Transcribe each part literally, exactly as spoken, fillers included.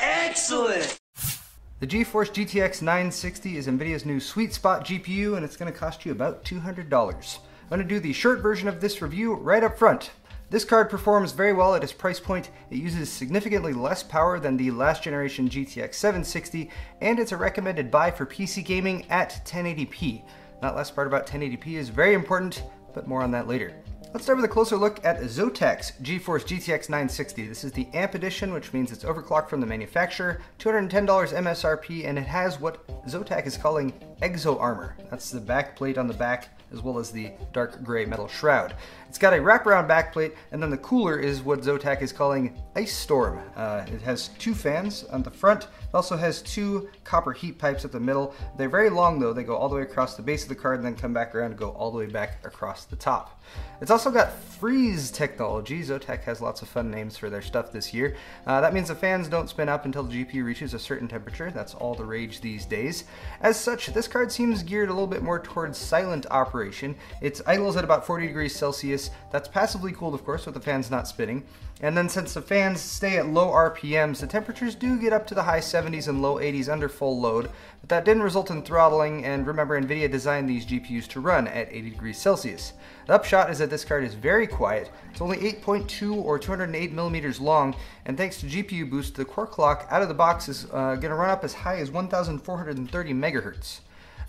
Excellent! The GeForce G T X nine sixty is NVIDIA's new sweet spot G P U, and it's going to cost you about two hundred dollars. I'm going to do the short version of this review right up front. This card performs very well at its price point, it uses significantly less power than the last generation G T X seven sixty, and it's a recommended buy for P C gaming at ten eighty p. That last part about ten eighty p is very important, but more on that later. Let's start with a closer look at Zotac's GeForce G T X nine sixty. This is the Amp Edition, which means it's overclocked from the manufacturer, two hundred ten dollars M S R P, and it has what Zotac is calling Exo Armor. That's the backplate on the back, as well as the dark gray metal shroud. It's got a wraparound backplate, and then the cooler is what Zotac is calling Ice Storm. Uh, it has two fans on the front. It also has two copper heat pipes at the middle. They're very long though. They go all the way across the base of the card and then come back around and go all the way back across the top. It's also got freeze technology. Zotac has lots of fun names for their stuff this year. Uh, that means the fans don't spin up until the G P U reaches a certain temperature. That's all the rage these days. As such, this card seems geared a little bit more towards silent operation. It's idles at about forty degrees Celsius. That's passively cooled, of course, with the fans not spinning. And then since the fans stay at low R P Ms, the temperatures do get up to the high seventies and low eighties under full load, but that didn't result in throttling, and remember, NVIDIA designed these G P Us to run at eighty degrees Celsius. The upshot is that this card is very quiet. It's only eight point two or two hundred eight millimeters long, and thanks to G P U boost, the core clock out of the box is uh, gonna run up as high as one thousand four hundred thirty megahertz.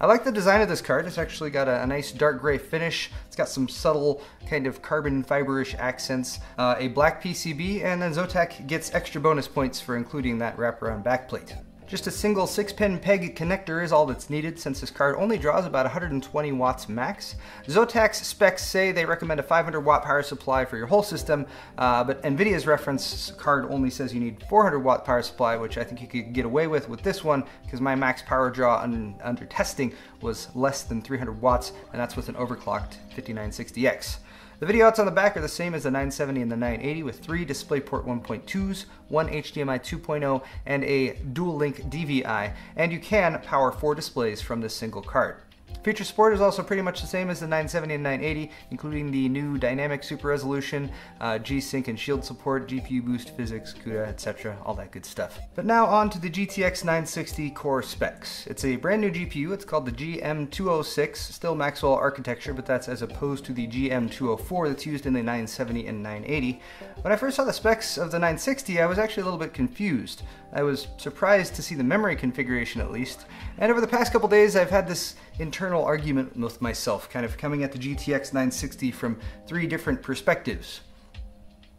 I like the design of this card. It's actually got a, a nice dark gray finish. It's got some subtle kind of carbon fiberish accents, uh, a black P C B, and then Zotac gets extra bonus points for including that wraparound backplate. Just a single six pin peg connector is all that's needed since this card only draws about one hundred twenty watts max. Zotac's specs say they recommend a five hundred watt power supply for your whole system, uh, but NVIDIA's reference card only says you need four hundred watt power supply, which I think you could get away with with this one because my max power draw un under testing was less than three hundred watts, and that's with an overclocked fifty nine sixty X. The video outs on the back are the same as the nine seventy and the nine eighty with three DisplayPort one point twos, one H D M I two point oh, and a dual-link D V I, and you can power four displays from this single card. Feature support is also pretty much the same as the nine seventy and nine eighty, including the new dynamic super resolution, uh, G-Sync and shield support, G P U boost, physics, CUDA, et cetera, all that good stuff. But now on to the G T X nine sixty core specs. It's a brand new G P U. It's called the G M two oh six, still Maxwell architecture, but that's as opposed to the G M two oh four that's used in the nine seventy and nine eighty. When I first saw the specs of the nine sixty, I was actually a little bit confused. I was surprised to see the memory configuration at least, and over the past couple days I've had this internal argument with myself, kind of coming at the G T X nine sixty from three different perspectives.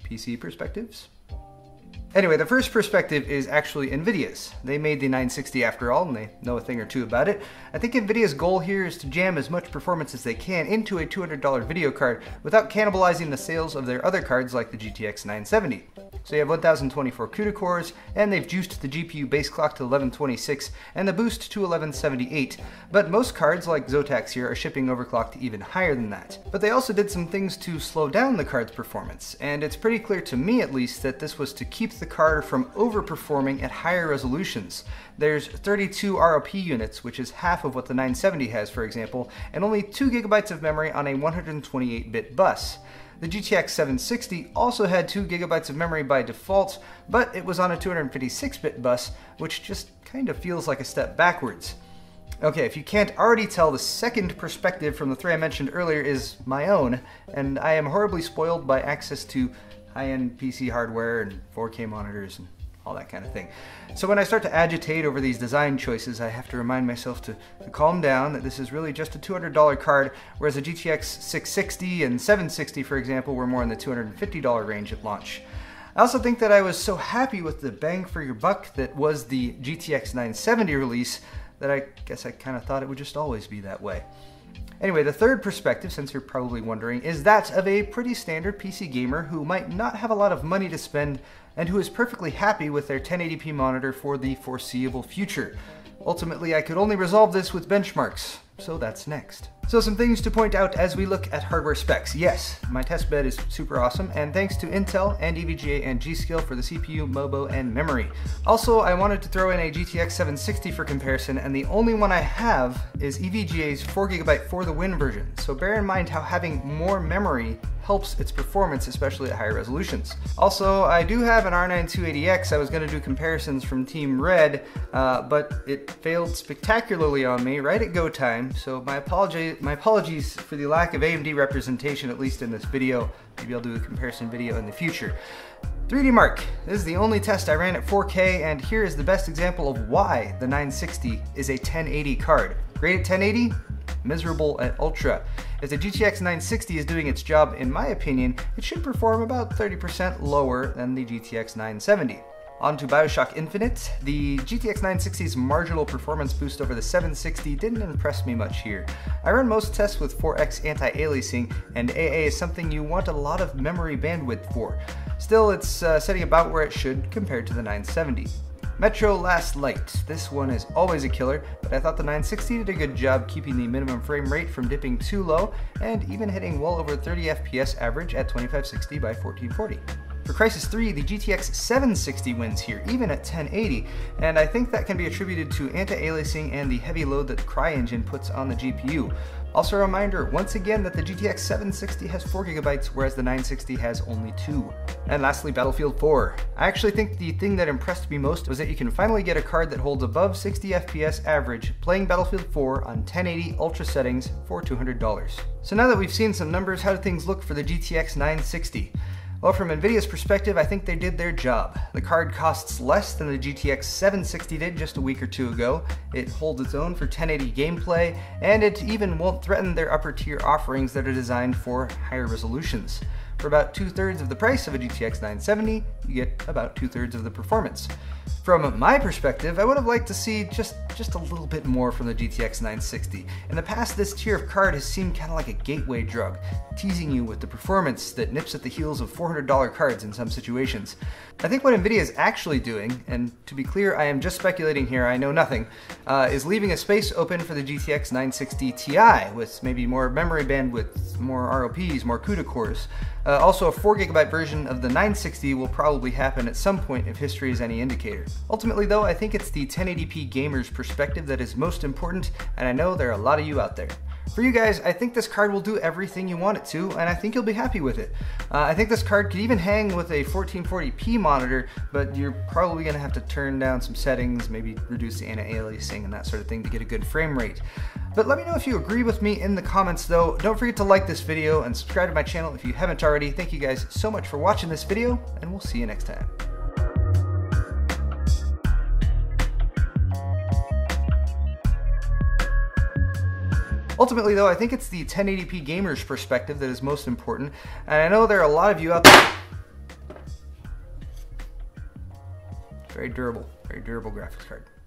P C perspectives? Anyway, the first perspective is actually NVIDIA's. They made the nine sixty after all, and they know a thing or two about it. I think NVIDIA's goal here is to jam as much performance as they can into a two hundred dollar video card without cannibalizing the sales of their other cards like the G T X nine seventy. So you have one thousand twenty-four CUDA cores, and they've juiced the G P U base clock to eleven twenty-six and the boost to eleven seventy-eight. But most cards like Zotac's here are shipping overclocked even higher than that. But they also did some things to slow down the card's performance, and it's pretty clear to me at least that this was to keep the card from overperforming at higher resolutions. There's thirty-two R O P units, which is half of what the nine seventy has, for example, and only two gigabytes of memory on a one hundred twenty-eight bit bus. The G T X seven sixty also had two gigabytes of memory by default, but it was on a two hundred fifty-six bit bus, which just kind of feels like a step backwards. Okay, if you can't already tell, the second perspective from the three I mentioned earlier is my own, and I am horribly spoiled by access to high-end P C hardware and four K monitors and all that kind of thing. So when I start to agitate over these design choices, I have to remind myself to, to calm down, that this is really just a two hundred dollar card, whereas a G T X six sixty and seven sixty, for example, were more in the two hundred fifty dollar range at launch. I also think that I was so happy with the bang for your buck that was the G T X nine seventy release that I guess I kind of thought it would just always be that way. Anyway, the third perspective, since you're probably wondering, is that of a pretty standard P C gamer who might not have a lot of money to spend and who is perfectly happy with their ten eighty p monitor for the foreseeable future. Ultimately, I could only resolve this with benchmarks, so that's next. So some things to point out as we look at hardware specs. Yes, my testbed is super awesome, and thanks to Intel and E V G A and G-Skill for the C P U, M O B O, and memory. Also, I wanted to throw in a G T X seven sixty for comparison, and the only one I have is E V G A's four gig for the win version, so bear in mind how having more memory helps its performance, especially at higher resolutions. Also, I do have an R nine two eighty X. I was going to do comparisons from Team Red, uh, but it failed spectacularly on me right at go time, so my, apologi my apologies for the lack of A M D representation, at least in this video. Maybe I'll do a comparison video in the future. three D Mark, this is the only test I ran at four K, and here is the best example of why the nine sixty is a ten eighty card. Great at ten eighty, miserable at ultra. If the G T X nine sixty is doing its job, in my opinion, it should perform about thirty percent lower than the G T X nine seventy. On to Bioshock Infinite. The G T X nine sixty's marginal performance boost over the seven sixty didn't impress me much here. I run most tests with four X anti-aliasing, and A A is something you want a lot of memory bandwidth for. Still, it's uh, sitting about where it should compared to the nine seventy. Metro Last Light. This one is always a killer, but I thought the nine sixty did a good job keeping the minimum frame rate from dipping too low, and even hitting well over thirty F P S average at twenty-five sixty by fourteen forty. For Crysis three, the G T X seven sixty wins here, even at ten eighty, and I think that can be attributed to anti-aliasing and the heavy load that CryEngine puts on the G P U. Also a reminder, once again, that the G T X seven sixty has four gigabytes, whereas the nine sixty has only two. And lastly, Battlefield four. I actually think the thing that impressed me most was that you can finally get a card that holds above sixty F P S average playing Battlefield four on ten eighty Ultra settings for two hundred dollars. So now that we've seen some numbers, how do things look for the G T X nine sixty? Well, from NVIDIA's perspective, I think they did their job. The card costs less than the G T X seven sixty did just a week or two ago, it holds its own for ten eighty gameplay, and it even won't threaten their upper tier offerings that are designed for higher resolutions. For about two-thirds of the price of a G T X nine seventy, you get about two-thirds of the performance. From my perspective, I would have liked to see just, just a little bit more from the G T X nine sixty. In the past, this tier of card has seemed kind of like a gateway drug, teasing you with the performance that nips at the heels of four hundred dollar cards in some situations. I think what NVIDIA is actually doing, and to be clear, I am just speculating here, I know nothing, uh, is leaving a space open for the G T X nine sixty T I, with maybe more memory bandwidth, more R O Ps, more CUDA cores. Uh, also, a four gigabyte version of the nine sixty will probably happen at some point if history is any indicator. Ultimately though, I think it's the ten eighty P gamer's perspective that is most important, and I know there are a lot of you out there. For you guys, I think this card will do everything you want it to, and I think you'll be happy with it. Uh, I think this card could even hang with a fourteen forty P monitor, but you're probably going to have to turn down some settings, maybe reduce the anti-aliasing and that sort of thing to get a good frame rate. But let me know if you agree with me in the comments though. Don't forget to like this video and subscribe to my channel if you haven't already. Thank you guys so much for watching this video, and we'll see you next time. Ultimately though, I think it's the ten eighty P gamer's perspective that is most important, and I know there are a lot of you out there. Very durable, very durable graphics card.